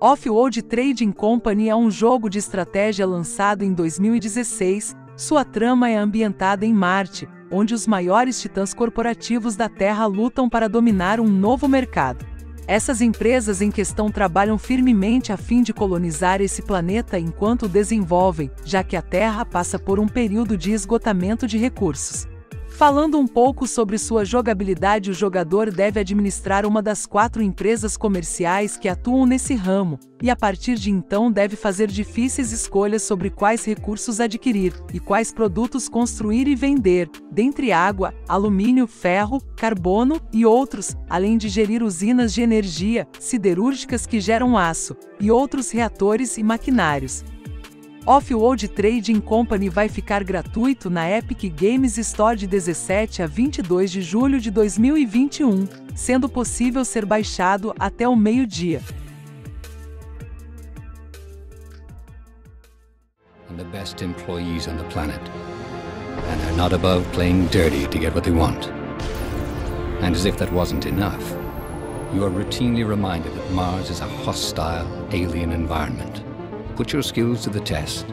Offworld Trading Company é um jogo de estratégia lançado em 2016, sua trama é ambientada em Marte, onde os maiores titãs corporativos da Terra lutam para dominar um novo mercado. Essas empresas em questão trabalham firmemente a fim de colonizar esse planeta enquanto desenvolvem, já que a Terra passa por um período de esgotamento de recursos. Falando um pouco sobre sua jogabilidade, o jogador deve administrar uma das 4 empresas comerciais que atuam nesse ramo, e a partir de então deve fazer difíceis escolhas sobre quais recursos adquirir, e quais produtos construir e vender, dentre água, alumínio, ferro, carbono, e outros, além de gerir usinas de energia, siderúrgicas que geram aço, e outros reatores e maquinários. Offworld Trading Company vai ficar gratuito na Epic Games Store de 17 a 22 de julho de 2021, sendo possível ser baixado até o meio-dia. And the best employees on the planet. And they're not above playing dirty to get what they want. And as if that wasn't enough, you are routinely reminded that Mars is a hostile, alien environment. Put your skills to the test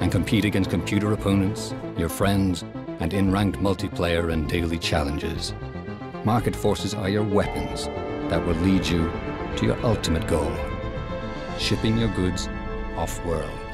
and compete against computer opponents, your friends, and in ranked multiplayer and daily challenges. Market forces are your weapons that will lead you to your ultimate goal, shipping your goods off-world.